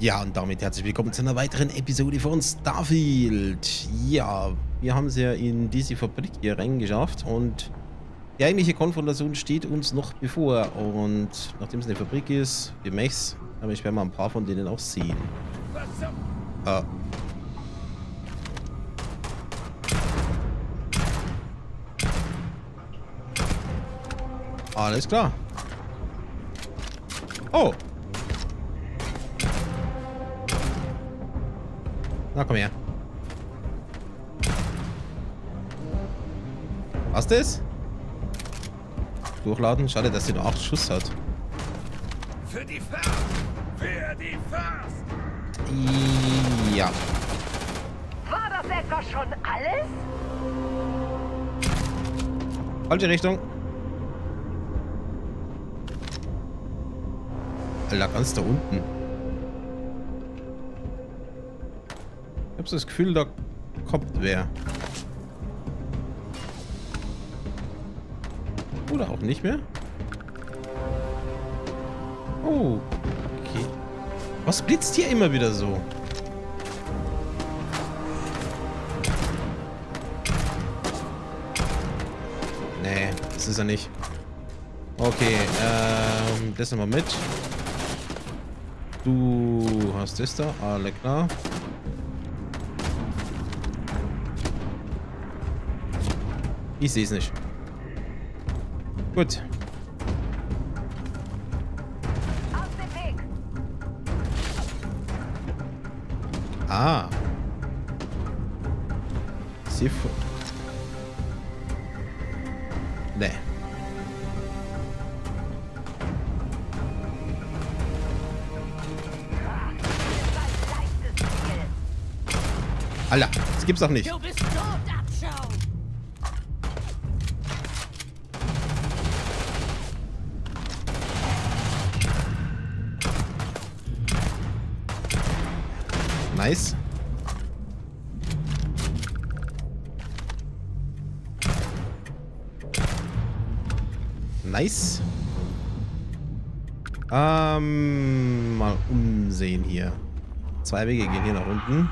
Ja, und damit herzlich willkommen zu einer weiteren Episode von Starfield. Ja, wir haben es ja in diese Fabrik hier reingeschafft und die eigentliche Konfrontation steht uns noch bevor. Und nachdem es eine Fabrik ist, die Mechs, aber ich werde mal ein paar von denen auch sehen. Alles klar. Oh! Na, komm her. Was das? Durchladen? Schade, dass sie nur 8 Schuss hat. Für die Fahrt! Für die Fahrt! Ja. War das etwa schon alles? Falsche Richtung. Alter, ganz da unten. Ich hab so das Gefühl, da kommt wer. Oder auch nicht mehr. Oh. Okay. Was blitzt hier immer wieder so? Nee, das ist er nicht. Okay, das nehmen wir mit. Du hast das da, alles klar. Ich sehe es nicht. Gut. Aus dem Weg. Ah. Sie. Nee. Alter, das gibt's doch nicht. Nice. Nice. Mal umsehen hier. 2 Wege gehen hier nach unten.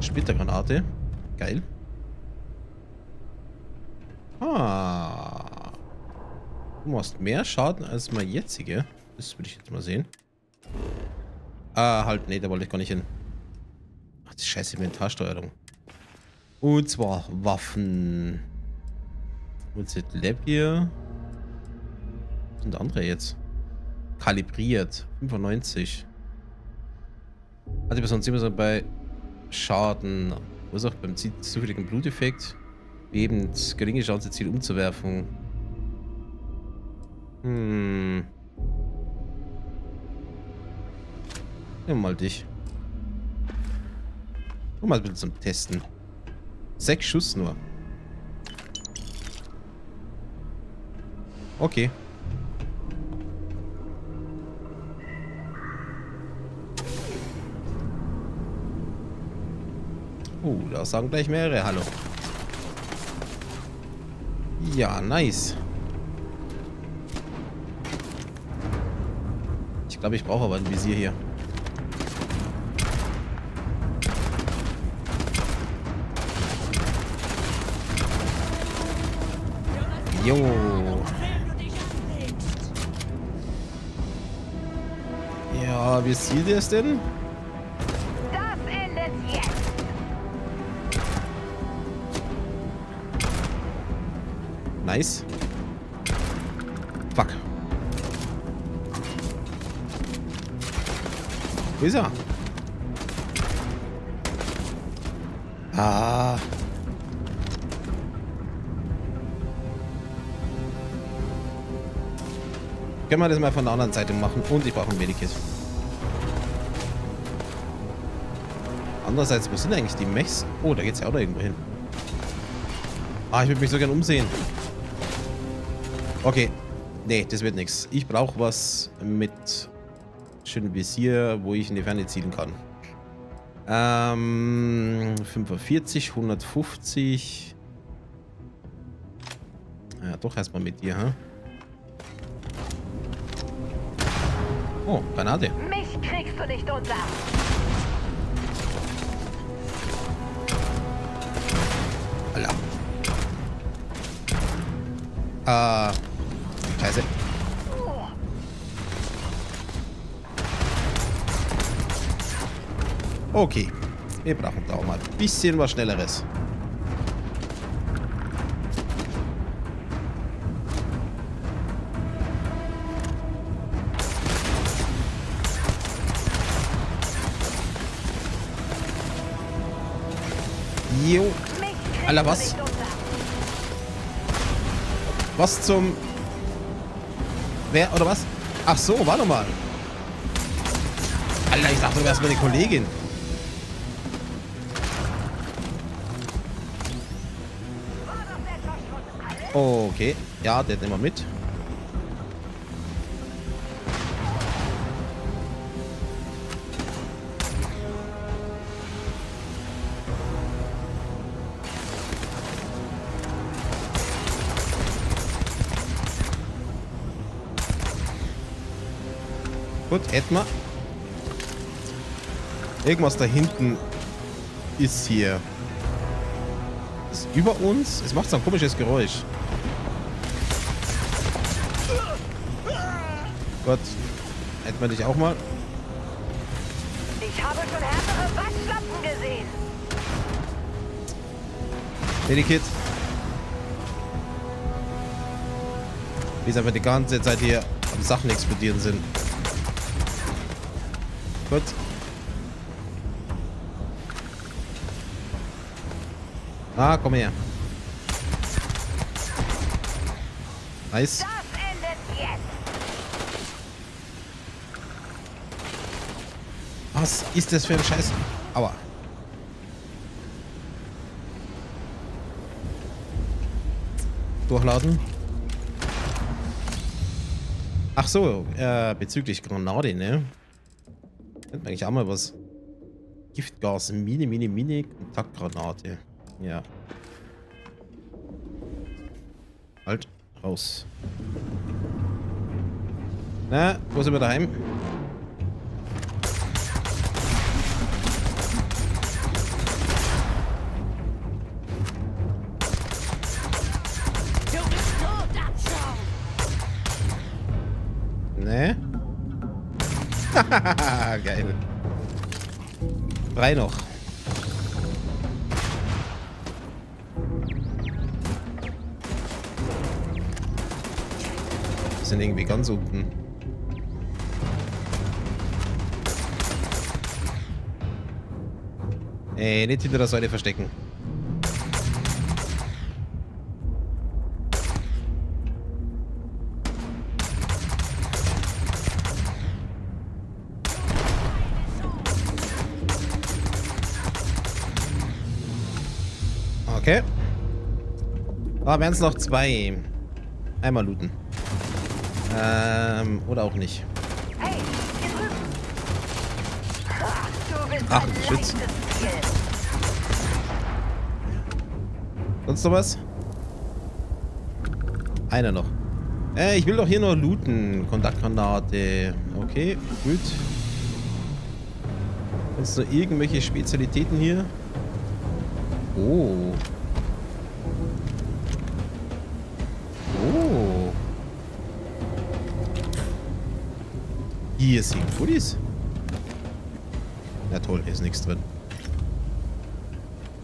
Splittergranate. Geil. Ah. Du machst mehr Schaden als mein jetzige. Das würde ich jetzt mal sehen. Ah, halt, nee, da wollte ich gar nicht hin. Ach, die scheiße Inventarsteuerung. Und zwar Waffen. Und sind Lab hier. Was sind andere jetzt? Kalibriert. 95. Also, wir sind immer bei Schaden. Was auch beim zufälligen Bluteffekt. Wie eben geringe Chance, Ziel umzuwerfen. Hm. Nimm mal dich. Nur mal ein bisschen zum Testen. 6 Schuss nur. Okay. Oh, da sagen gleich mehrere. Hallo. Ja, nice. Ich glaube, ich brauche aber ein Visier hier. Jo. Ja, wie sieht es denn? Das endet jetzt. Nice. Fuck. Wo ist er? Ah. Können wir das mal von der anderen Seite machen und ich brauche ein Medikit. Andererseits, wo sind eigentlich die Mechs? Oh, da geht's ja auch noch irgendwo hin. Ah, ich würde mich so gern umsehen. Okay. Nee, das wird nichts. Ich brauche was mit schönem Visier, wo ich in die Ferne zielen kann. 45, 150. Ja, doch erstmal mit dir, ha? Oh, Granate. Mich kriegst kommst du nicht unter. Alter. Scheiße. Okay. Wir brauchen da auch mal ein bisschen was Schnelleres. Jo. Alter, was? Was zum... Wer, oder was? Ach so, warte mal. Alter, ich dachte, du wärst meine Kollegin. Okay, ja, der nehmen wir mit. Gut, hätten wir. Irgendwas da hinten ist hier. Ist über uns. Es macht so ein komisches Geräusch. Gott, hätten wir dich auch mal. Ich habe schon härtere Waschlappen gesehen. Medikit. Wie gesagt, wir die ganze Zeit hier am Sachen explodieren sind. Gut. Ah, komm her. Nice. Was ist das für ein Scheiß? Aua. Durchladen. Ach so, bezüglich Granate, ne? Könnte man eigentlich auch mal was. Giftgas, Mini, Kontaktgranate. Ja. Halt, raus. Na, wo sind wir daheim? Ne? Hahaha, geil. 3 noch. Wir sind irgendwie ganz unten. Ey, nicht hinter der Säule verstecken. Okay. Ah, wären es noch 2. Einmal looten. Oder auch nicht. Ach, Schütz. Sonst noch was? Einer noch. Ich will doch hier noch looten. Kontaktgranate. Okay, gut. Sonst noch irgendwelche Spezialitäten hier? Oh. Oh. Hier sind Goodies. Na toll, hier ist nichts drin.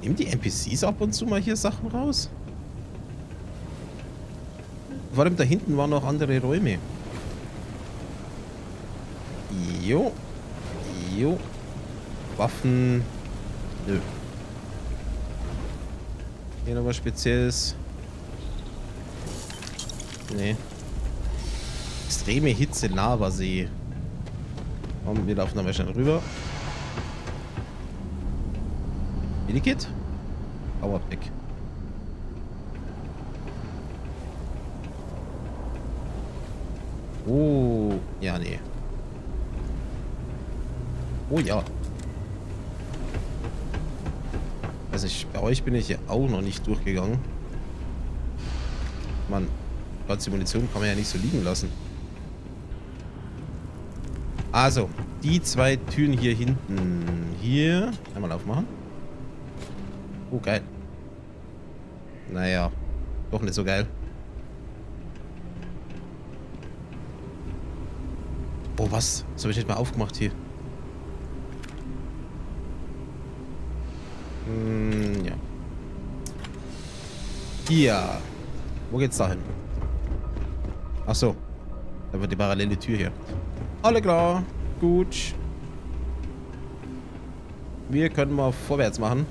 Nehmen die NPCs ab und zu mal hier Sachen raus? Vor allem da hinten waren noch andere Räume. Jo. Jo. Waffen. Nö. Hier noch was Spezielles. Nee. Extreme Hitze, Lavasee. Komm, wir laufen da schnell rüber. Medikit? Powerpack. Oh, ja, nee. Oh ja. Weiß nicht, bei euch bin ich ja auch noch nicht durchgegangen. Mann, die Munition kann man ja nicht so liegen lassen. Also, die zwei Türen hier hinten. Hier. Einmal aufmachen. Oh, geil. Naja, doch nicht so geil. Boah, was? Das habe ich nicht mal aufgemacht hier. Ja. Hier. Wo geht's da hin? Ach so. Da wird die parallele Tür hier. Alle klar. Gut. Wir können mal vorwärts machen.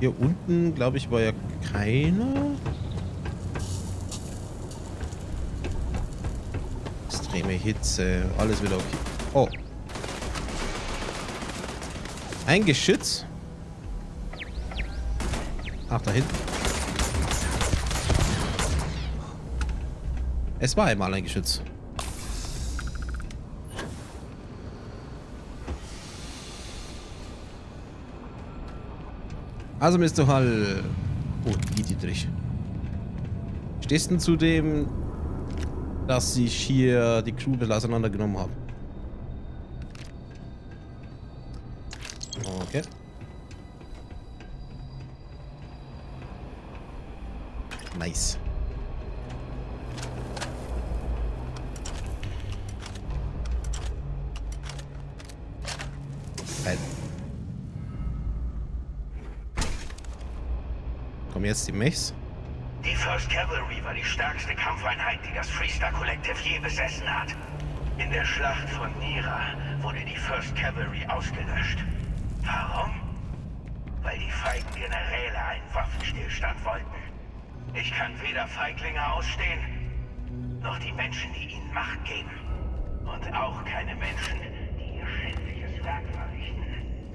Hier unten, glaube ich, war ja keiner. Extreme Hitze. Alles wieder okay. Oh. Ein Geschütz. Ach, da hinten. Es war einmal ein Geschütz. Also, Mr. Hall. Oh, die Dietrich. Stehst du zu dem, dass ich hier die Crew auseinandergenommen habe? Okay. Nice. Kommen jetzt die Mechs? Die Fürst Cavalry war die stärkste Kampfeinheit, die das Freestar Collective je besessen hat. In der Schlacht von Nira wurde die Fürst Cavalry ausgelöscht. Warum? Weil die feigen Generäle einen Waffenstillstand wollten. Ich kann weder Feiglinge ausstehen, noch die Menschen, die ihnen Macht geben. Und auch keine Menschen, die ihr schändliches Werk verrichten,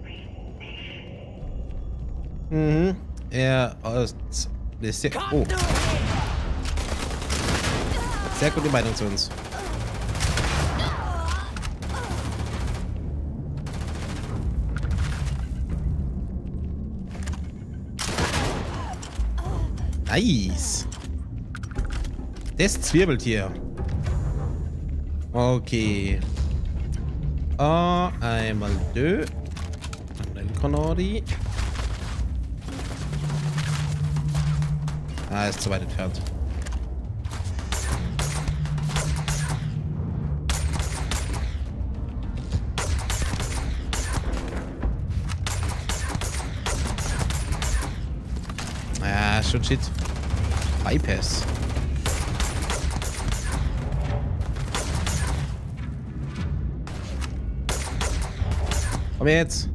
wie dich. Mhm. Er ist sehr... Oh. Sehr gute Meinung zu uns. Nice. Das zwirbelt hier. Okay. Oh, einmal dö. Dann Konori. Ah, ist zu weit entfernt. Ah, schon shit. Bypass. Komm jetzt.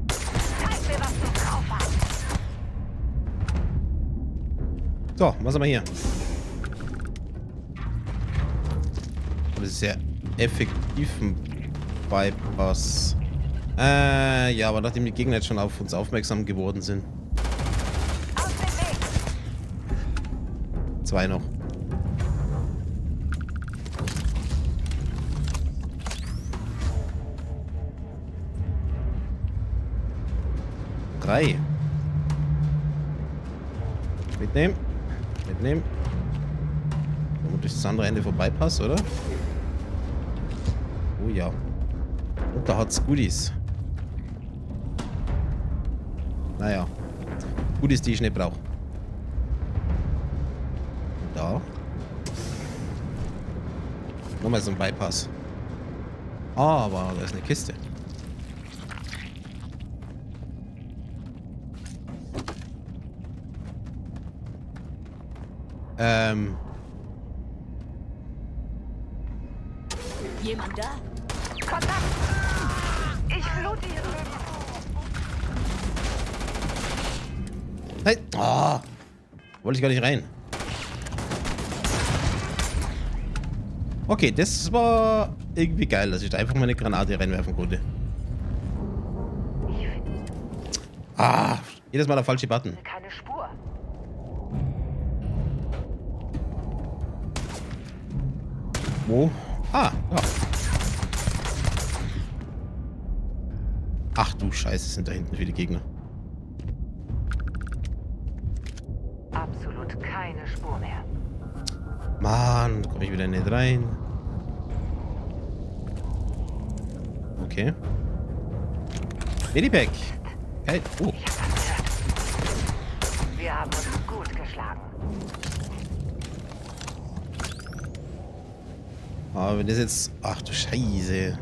So, was haben wir hier? Das ist sehr effektiv ein Bypass. Ja, aber nachdem die Gegner jetzt schon auf uns aufmerksam geworden sind. Zwei noch. Drei. Mitnehmen. Nehmen. Und durch das andere Ende vorbeipass, oder? Oh ja. Und da hat's Goodies. Naja. Goodies, die ich nicht brauche. Da. Nochmal so ein Bypass. Ah, aber da ist eine Kiste. Jemand da? Kontakt! Ich blute hier drüben. Nein! Oh, wollte ich gar nicht rein. Okay, das war irgendwie geil, dass ich da einfach meine Granate reinwerfen konnte. Ah! Jedes Mal der falsche Button. Keine Spur. Wo? Ah, ja. Ach du Scheiße, sind da hinten viele Gegner. Absolut keine Spur mehr. Mann, komme ich wieder nicht rein. Okay. Medipack. Geil. Oh. Wir haben uns gut geschlagen. Aber wenn das jetzt... Ach du Scheiße.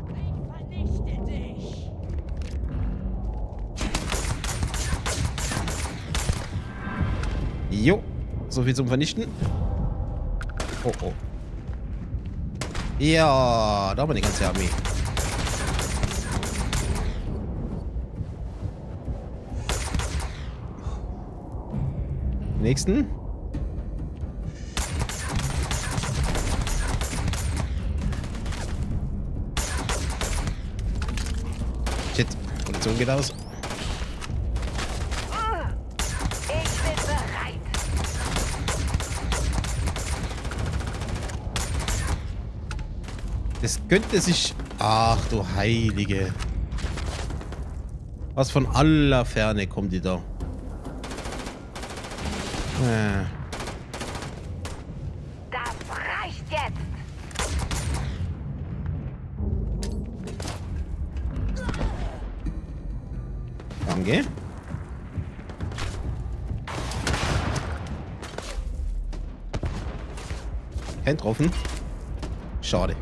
Jo. So viel zum Vernichten. Oh, oh. Ja, da haben wir die ganze Armee. Nächsten. Shit, Produktion geht aus. Ich bin bereit. Das könnte sich... Ach du Heilige. Was von aller Ferne kommt die da? Das reicht jetzt. Danke. Kein getroffen. Schade.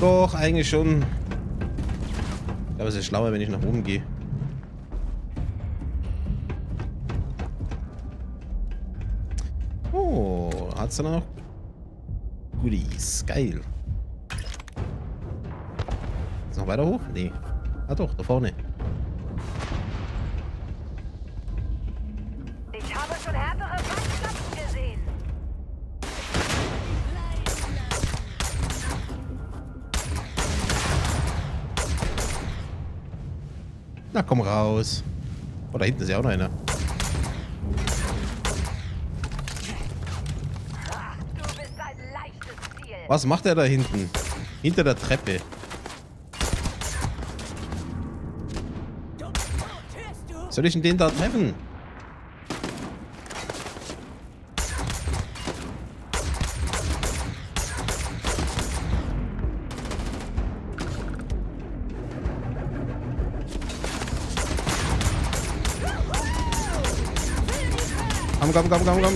Doch, eigentlich schon. Aber es ist schlauer, wenn ich nach oben gehe. Oh, hat's da noch? Goodies, geil. Ist noch weiter hoch? Nee. Ah doch, da vorne. Ich habe schon härtere Waschlappen gesehen. Na komm raus. Oh, da hinten ist ja auch noch einer. Ach, du bist ein leichtes Ziel. Was macht er da hinten? Hinter der Treppe. Soll ich denn den da treffen? Komm, komm, komm, komm.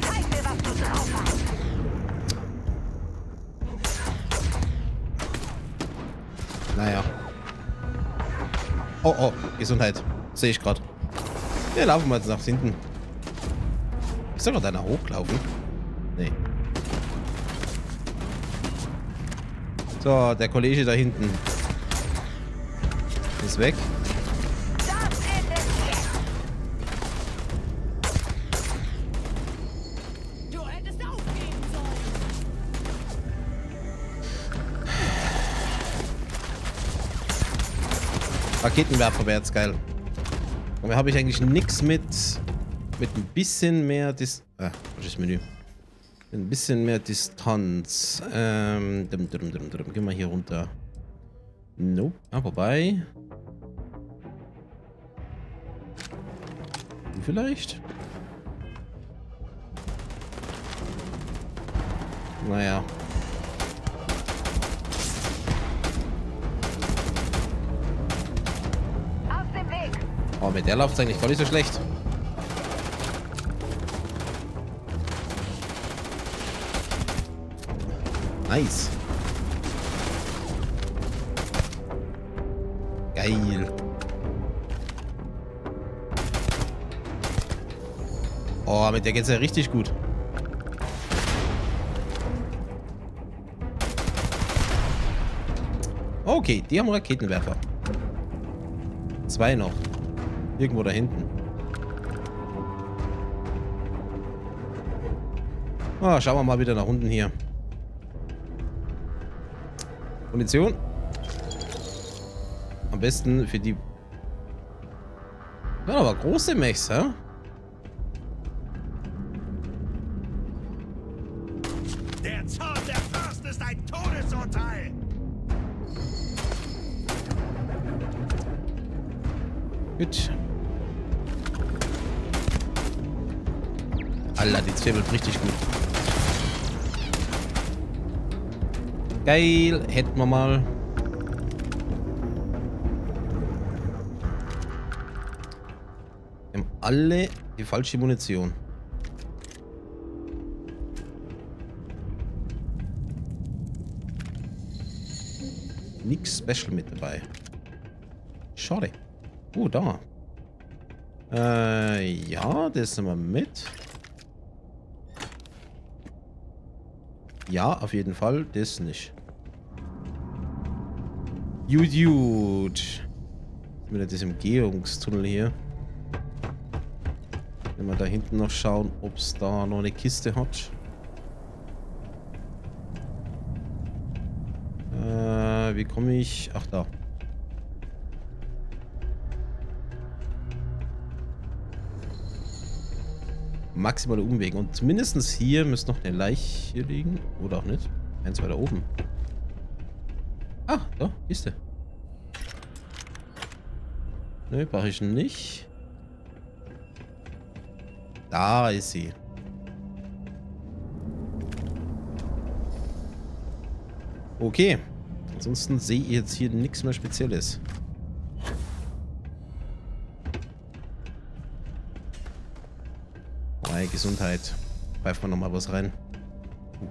Zeig mir, was du drauf hast. Naja. Oh, oh, Gesundheit. Sehe ich gerade. Wir laufen mal jetzt nach hinten. Ich soll doch da nach hochlaufen. Nee. So, der Kollege da hinten. Ist weg. Du hättest aufgeben sollen. Raketenwerfer wäre jetzt geil. Und da habe ich eigentlich nichts mit. Mit ein bisschen mehr das Menü. Ein bisschen mehr Distanz. Geh mal hier runter. Nope. Ah, vorbei. Vielleicht? Naja. Auf dem Weg. Oh, mit der läuft es eigentlich gar nicht so schlecht. Nice. Geil. Oh, mit der geht's ja richtig gut. Okay, die haben Raketenwerfer. 2 noch. Irgendwo da hinten. Ah, schauen wir mal wieder nach unten hier. Munition. Am besten für die... Ja, aber große Mechs, hä? Gut. Alter, die zwiebelt richtig gut. Geil, hätten wir mal. Wir haben alle die falsche Munition. Nichts Special mit dabei. Schade. Oh, da. Ja, das nehmen wir mit. Ja, auf jeden Fall. Das nicht. Gut, gut. Mit diesem Umgehungstunnel hier. Wenn wir da hinten noch schauen, ob es da noch eine Kiste hat. Wie komme ich? Ach, da. Maximale Umwege. Und mindestens hier müsste noch eine Leiche liegen. Oder auch nicht. Eins weiter oben. Ah, da, Kiste. Ne, brauche ich nicht. Da ist sie. Okay. Ansonsten sehe ich jetzt hier nichts mehr Spezielles. Gesundheit. Pfeift man nochmal was rein.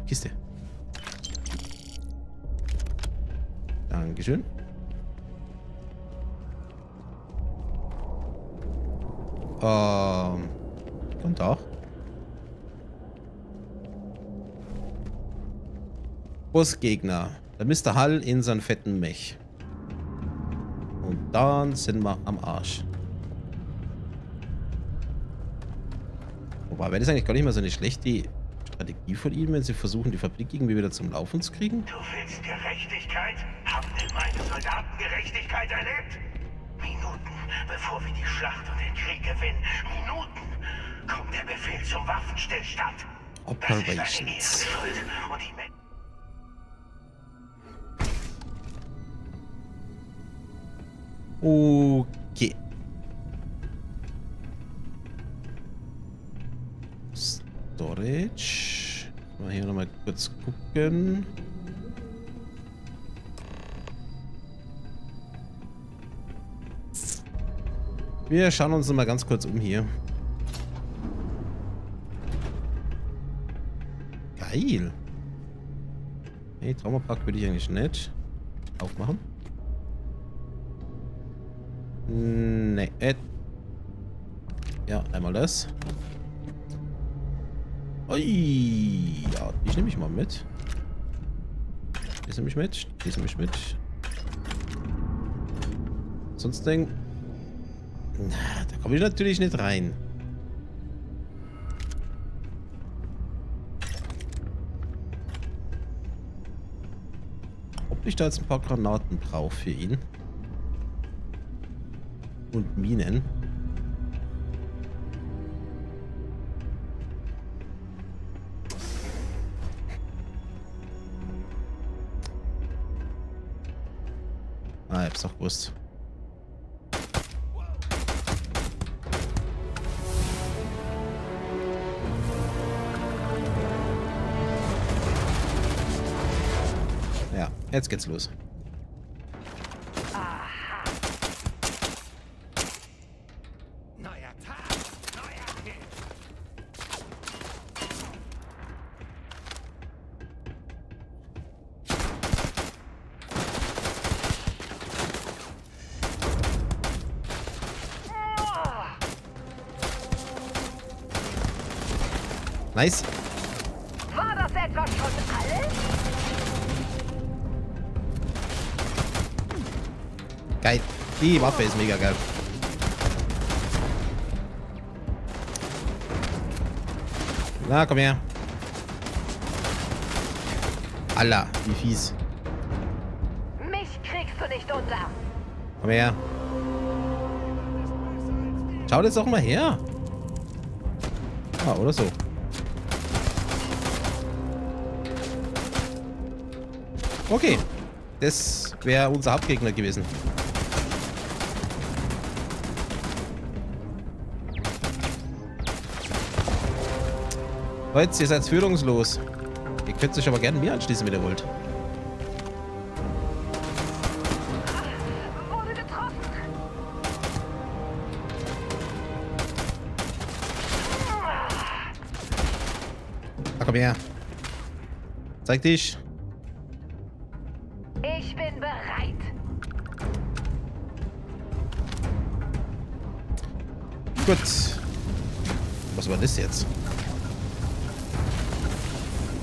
Kiste. Dankeschön. Und auch. Bossgegner. Der Mr. Hull in seinen fetten Mech. Und dann sind wir am Arsch. Wobei, wäre das eigentlich gar nicht mal so eine schlechte Strategie von ihnen, wenn sie versuchen, die Fabrik irgendwie wieder zum Laufen zu kriegen? Du willst Gerechtigkeit? Haben denn meine Soldaten Gerechtigkeit erlebt? Minuten, bevor wir die Schlacht und den Krieg gewinnen. Minuten kommt der Befehl zum Waffenstillstand. Operations. Okay. Storage. Mal hier nochmal kurz gucken. Wir schauen uns nochmal ganz kurz um hier. Geil. Hey, Traumapark würde ich eigentlich nicht aufmachen. Nee. Ja, einmal das. Ui, ja, ich nehme mich mal mit. Das nehme ich mit. Das nehme ich mit. Sonst Ding. Na, da komme ich natürlich nicht rein. Ob ich da jetzt ein paar Granaten brauche für ihn. Und Minen. Ah, ich hab's doch gewusst. Ja, jetzt geht's los. Nice. War das etwa schon alles? Geil. Die Waffe ist mega geil. Na, komm her. Alter, wie fies. Mich kriegst du nicht unter. Komm her. Schau das doch mal her. Ah, oder so. Okay, das wäre unser Hauptgegner gewesen. Leute, ihr seid führungslos. Ihr könnt euch aber gerne mir anschließen, wenn ihr wollt. Ach, komm her. Zeig dich. Ich bin bereit. Gut. Was war das jetzt?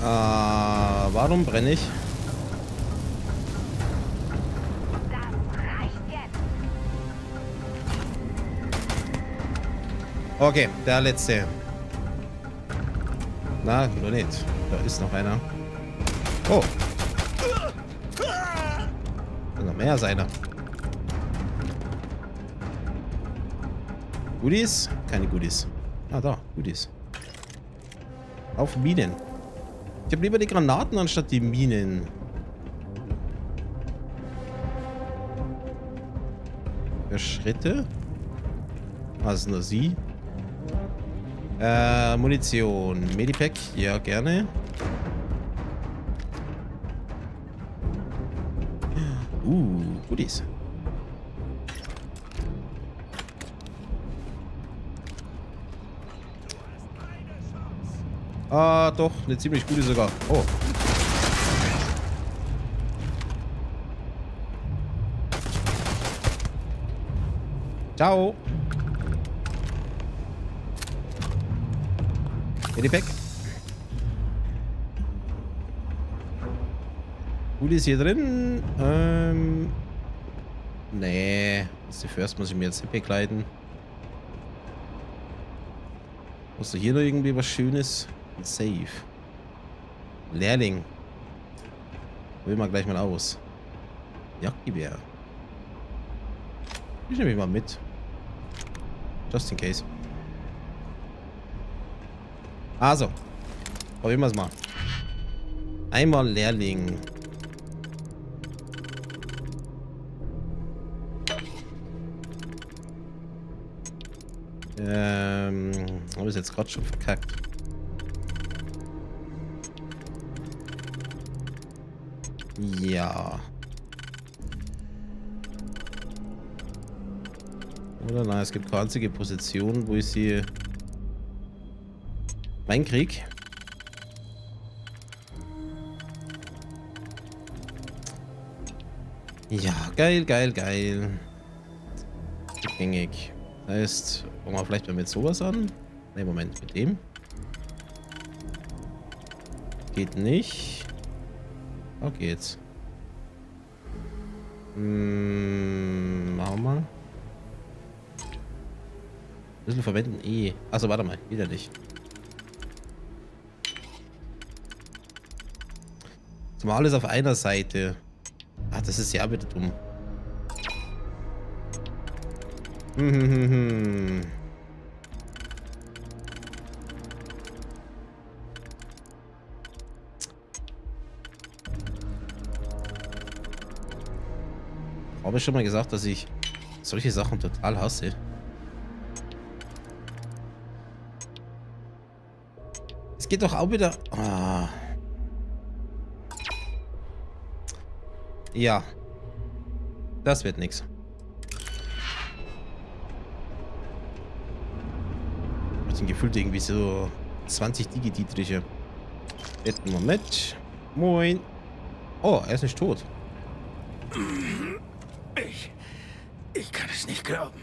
Warum brenne ich? Das reicht jetzt. Okay, der letzte. Na, nur nicht. Da ist noch einer. Oh. Da noch mehr ist einer. Goodies? Keine Goodies. Ah, da. Goodies. Auf Minen. Ich habe lieber die Granaten anstatt die Minen. Für Schritte? Also nur sie. Munition. Medipack? Ja, gerne. Goodies. Ah, doch, eine ziemlich gute sogar. Oh. Ciao. Medipack. Goodies hier drin. Nee. Zuerst muss ich mir jetzt bekleiden. Muss da hier noch irgendwie was Schönes? Safe. Lehrling. Will mal gleich mal aus. Jagdgewehr. Ich nehme mich mal mit. Just in case. Also. Probieren wir es mal. Einmal Lehrling. Habe ich jetzt gerade schon verkackt. Ja. Oder nein, es gibt keine einzige Position, wo ich sie reinkriege. Ja, geil, geil, geil. Gängig. Das heißt, fangen wir vielleicht mal mit sowas an. Ne, Moment, mit dem. Geht nicht. Oh, geht's. Machen wir mal. Schlüssel verwenden, Achso, warte mal, wieder nicht. Jetzt mal alles auf einer Seite. Ach, das ist ja bitte dumm. Habe ich schon mal gesagt, dass ich solche Sachen total hasse. Es geht doch auch wieder... Ah. Ja. Das wird nichts. Ich bin gefühlt irgendwie so 20 Digi-Dietriche. Jetzt mal mit. Moin. Oh, er ist nicht tot. Ich kann es nicht glauben.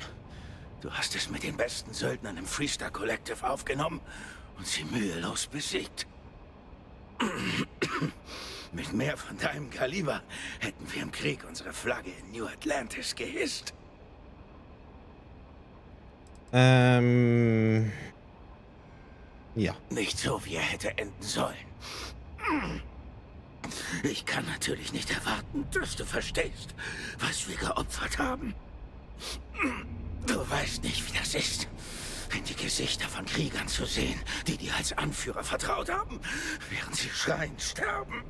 Du hast es mit den besten Söldnern im Freestar Collective aufgenommen und sie mühelos besiegt. Mit mehr von deinem Kaliber hätten wir im Krieg unsere Flagge in New Atlantis gehisst. Ja. Nicht so, wie er hätte enden sollen. Ich kann natürlich nicht erwarten, dass du verstehst, was wir geopfert haben. Du weißt nicht, wie das ist, wenn die Gesichter von Kriegern zu sehen, die dir als Anführer vertraut haben, während sie schreiend sterben.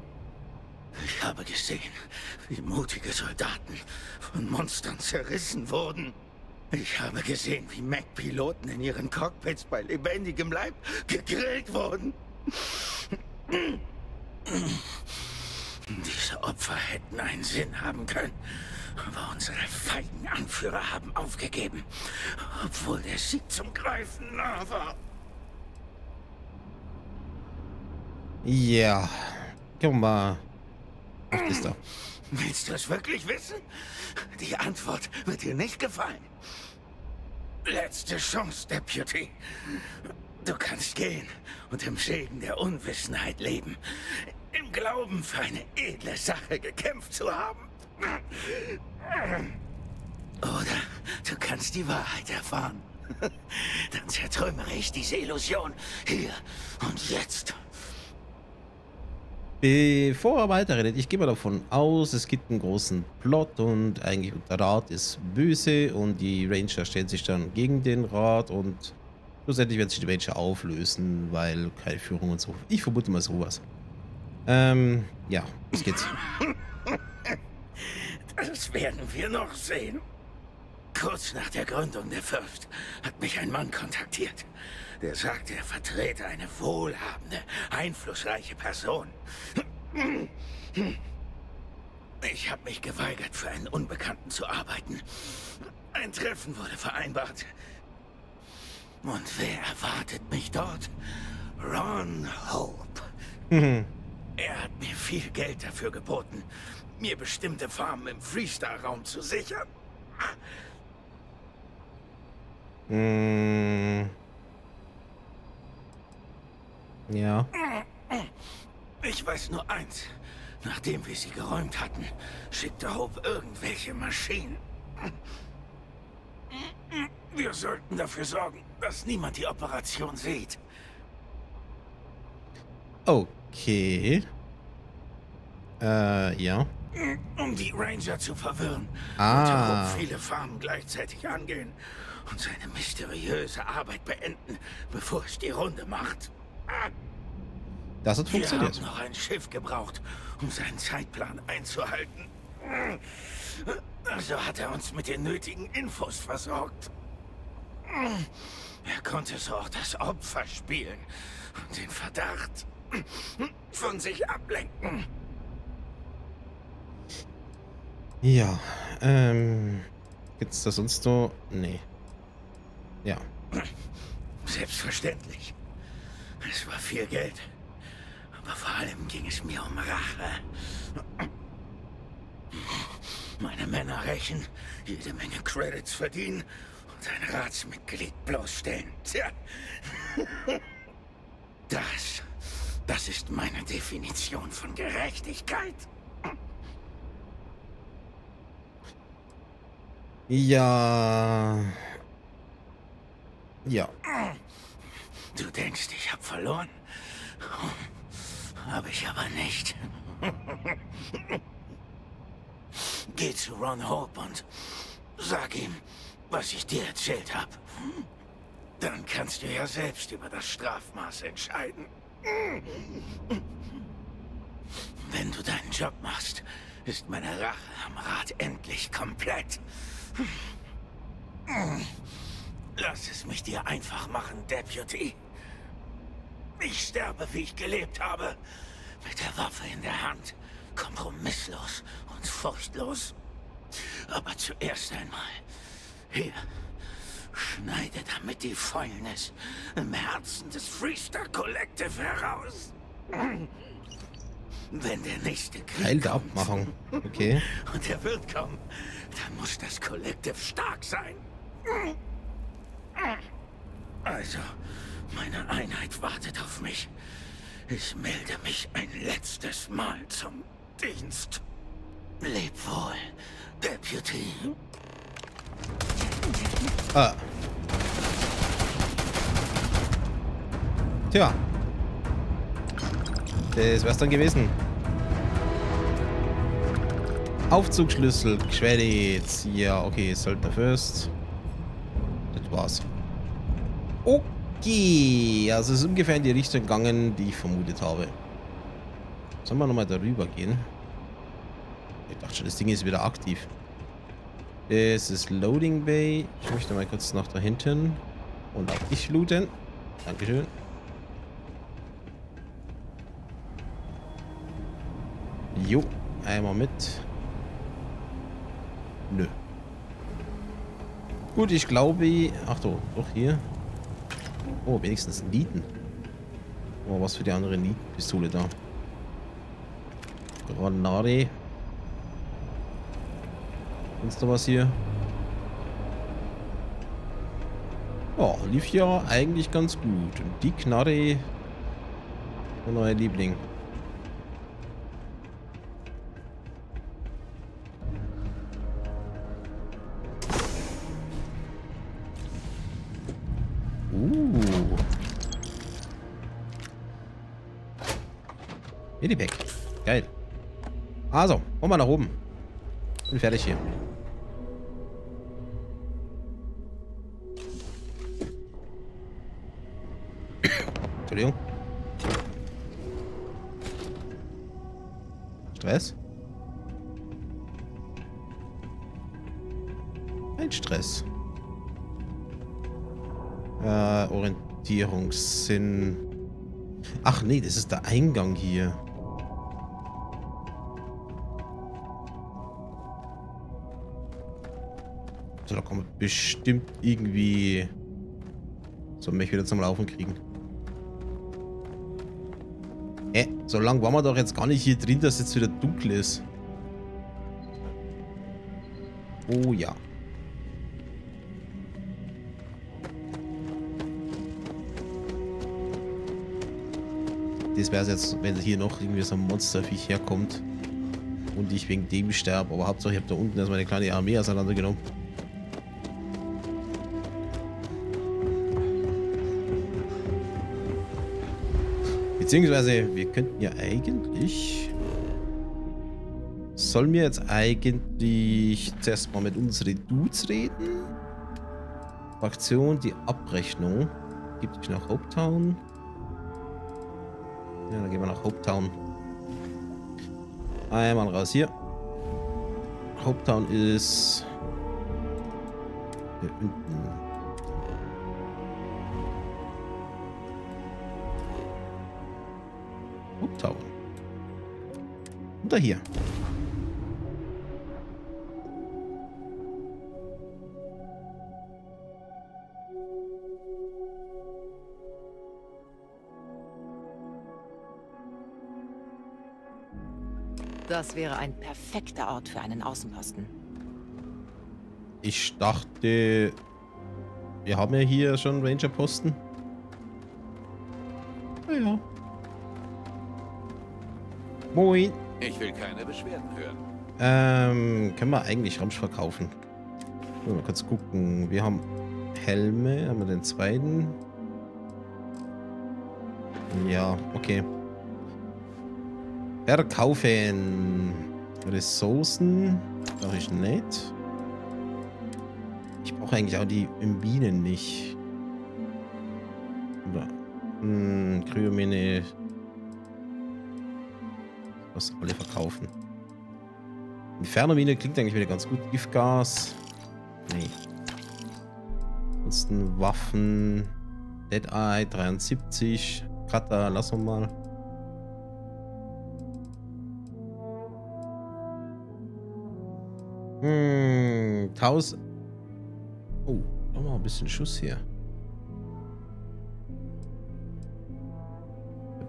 Ich habe gesehen, wie mutige Soldaten von Monstern zerrissen wurden. Ich habe gesehen, wie Mech-Piloten in ihren Cockpits bei lebendigem Leib gegrillt wurden. Diese Opfer hätten einen Sinn haben können, aber unsere feigen Anführer haben aufgegeben, obwohl der Sieg zum Greifen nah war. Ja, guck mal. Was ist da? Willst du es wirklich wissen? Die Antwort wird dir nicht gefallen. Letzte Chance, Deputy. Du kannst gehen und im Segen der Unwissenheit leben. Im Glauben, für eine edle Sache gekämpft zu haben. Oder du kannst die Wahrheit erfahren. Dann zertrümmere ich diese Illusion hier und jetzt. Bevor er weiterredet, ich gehe mal davon aus, es gibt einen großen Plot und eigentlich der Rat ist böse und die Ranger stellen sich dann gegen den Rat und schlussendlich werden sich die Ranger auflösen, weil keine Führung und so. Ich vermute mal sowas. Ja, los geht's. Das werden wir noch sehen. Kurz nach der Gründung der Fürst hat mich ein Mann kontaktiert. Der sagte, er vertrete eine wohlhabende, einflussreiche Person. Ich habe mich geweigert, für einen Unbekannten zu arbeiten. Ein Treffen wurde vereinbart. Und wer erwartet mich dort? Ron Hope. Er hat mir viel Geld dafür geboten, mir bestimmte Farmen im Freestar-Raum zu sichern. Ja. Ich weiß nur eins. Nachdem wir sie geräumt hatten, schickte Hope irgendwelche Maschinen. Wir sollten dafür sorgen, dass niemand die Operation sieht. Okay. Ja. Um die Ranger zu verwirren. Ah. Und viele Farmen gleichzeitig angehen und seine mysteriöse Arbeit beenden, bevor es die Runde macht. Das hat funktioniert. Wir haben noch ein Schiff gebraucht, um seinen Zeitplan einzuhalten. Also hat er uns mit den nötigen Infos versorgt. Er konnte so auch das Opfer spielen und den Verdacht von sich ablenken. Ja, gibt's das sonst so? Nee. Ja. Selbstverständlich. Es war viel Geld, aber vor allem ging es mir um Rache. Meine Männer rächen, jede Menge Credits verdienen und ein Ratsmitglied bloßstellen. Tja, das ist meine Definition von Gerechtigkeit. Ja. Ja. Du denkst, ich habe verloren? Habe ich aber nicht. Geh zu Ron Hope und sag ihm, was ich dir erzählt habe. Dann kannst du ja selbst über das Strafmaß entscheiden. Wenn du deinen Job machst, ist meine Rache am Rat endlich komplett. Lass es mich dir einfach machen, Deputy. Ich sterbe, wie ich gelebt habe. Mit der Waffe in der Hand. Kompromisslos und furchtlos. Aber zuerst einmal. Hier. Schneide damit die Fäulnis im Herzen des Freestar Collective heraus. Wenn der nächste Krieg kommt, Abmachung. Okay. Und er wird kommen, dann muss das Collective stark sein. Also, meine Einheit wartet auf mich. Ich melde mich ein letztes Mal zum Dienst. Leb wohl, Deputy. Ah. Tja. Das wär's dann gewesen. Aufzugschlüssel, Credits. Ja, okay, Söldner Fürst. Das war's. Okay, also es ist ungefähr in die Richtung gegangen, die ich vermutet habe. Sollen wir nochmal darüber gehen? Ich dachte schon, das Ding ist wieder aktiv. Das ist Loading Bay. Ich möchte mal kurz nach da hinten und auch dich looten. Dankeschön. Jo, einmal mit. Nö. Gut, ich glaube... Ach doch hier. Oh, wenigstens Nieten. Oh, was für die andere Nietenpistole da. Granate. Sonst noch was hier? Ja, lief ja eigentlich ganz gut. Und die Knarre... Mein neuer Liebling. Medipack. Geil. Also, komm mal nach oben. Bin fertig hier. Entschuldigung. Stress? Kein Stress. Orientierungssinn. Ach nee, das ist der Eingang hier. So, da kann man bestimmt irgendwie so mich wieder zum Laufen kriegen. So lange waren wir doch jetzt gar nicht hier drin, dass jetzt wieder dunkel ist. Oh ja. Das wäre es jetzt, wenn hier noch irgendwie so ein Monsterviech herkommt. Und ich wegen dem sterbe. Aber Hauptsache, ich habe da unten erstmal eine kleine Armee auseinandergenommen. Beziehungsweise, wir könnten ja eigentlich... Sollen wir jetzt eigentlich zuerst mal mit unseren Dudes reden? Fraktion, die Abrechnung. Gibt es nach Hopetown? Ja, dann gehen wir nach Hopetown. Einmal raus hier. Hopetown ist... Hier unten. Hopetown. Und da hier. Das wäre ein perfekter Ort für einen Außenposten. Ich dachte, wir haben ja hier schon Ranger-Posten. Naja. Moin. Ich will keine Beschwerden hören. Können wir eigentlich Ramsch verkaufen? Mal kurz gucken. Wir haben Helme. Haben wir den zweiten? Ja, okay. Verkaufen. Ressourcen. Brauche ich nicht. Ich brauche eigentlich auch die Bienen nicht. Oder? Kryomine. Was alle verkaufen. Infernomine klingt eigentlich wieder ganz gut. Giftgas. Nee. Ansonsten Waffen. Deadeye 73. Cutter, lass uns mal. Hm, 1000. Oh, nochmal ein bisschen Schuss hier.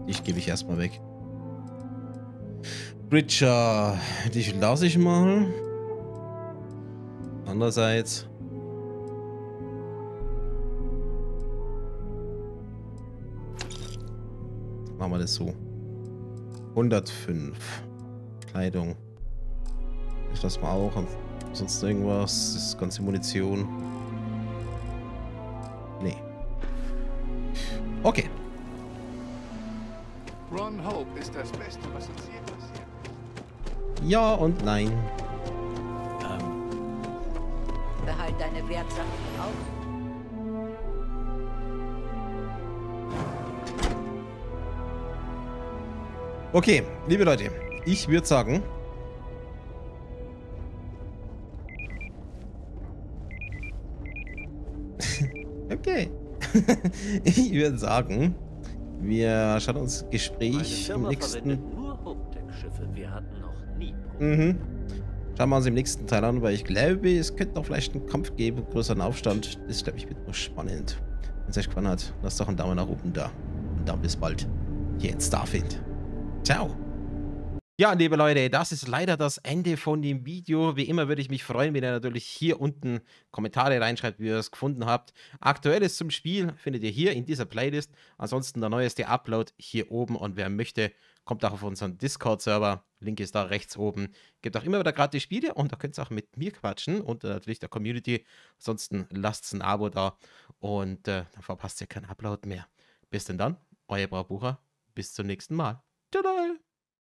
Dich gebe ich erstmal weg. Bridger, dich lasse ich mal. Andererseits. Machen wir das so. 105. Kleidung. Das lassen wir auch. Sonst irgendwas. Das ganze Munition. Nee. Okay. Ron Hope ist das Beste, was uns je passiert. Ja und nein. Behalt deine Wertsachen auf. Okay, liebe Leute, ich würde sagen... okay. Ich würde sagen... Wir schauen uns Gespräch im nächsten... Nur Hoptech-Schiffe. Wir hatten Mhm. Schauen wir uns im nächsten Teil an, weil ich glaube, es könnte noch vielleicht einen Kampf geben, einen größeren Aufstand. Das, glaube ich, wird noch spannend. Wenn es euch gefallen hat, lasst doch einen Daumen nach oben da. Und dann bis bald. Hier in Starfield. Ciao. Ja, liebe Leute, das ist leider das Ende von dem Video. Wie immer würde ich mich freuen, wenn ihr natürlich hier unten Kommentare reinschreibt, wie ihr es gefunden habt. Aktuelles zum Spiel findet ihr hier in dieser Playlist. Ansonsten der neueste Upload hier oben. Und wer möchte, kommt auch auf unseren Discord-Server. Link ist da rechts oben. Gibt auch immer wieder gratis Spiele und da könnt ihr auch mit mir quatschen und natürlich der Community. Ansonsten lasst ein Abo da und dann verpasst ihr keinen Upload mehr. Bis denn dann, euer Braubucher. Bis zum nächsten Mal. Tschüss.